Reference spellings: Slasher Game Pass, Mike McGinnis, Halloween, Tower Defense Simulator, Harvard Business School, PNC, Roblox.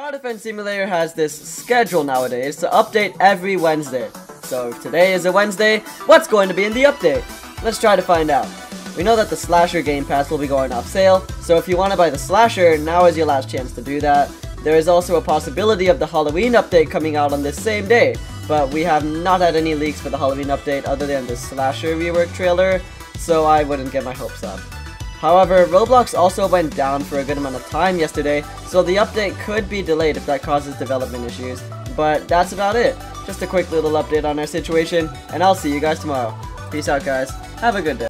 Tower Defense Simulator has this schedule nowadays to update every Wednesday. So if today is a Wednesday, what's going to be in the update? Let's try to find out. We know that the Slasher Game Pass will be going off sale, so if you want to buy the Slasher, now is your last chance to do that. There is also a possibility of the Halloween update coming out on this same day, but we have not had any leaks for the Halloween update other than the Slasher rework trailer, so I wouldn't get my hopes up. However, Roblox also went down for a good amount of time yesterday, so the update could be delayed if that causes development issues. But that's about it. Just a quick little update on our situation, and I'll see you guys tomorrow. Peace out, guys. Have a good day.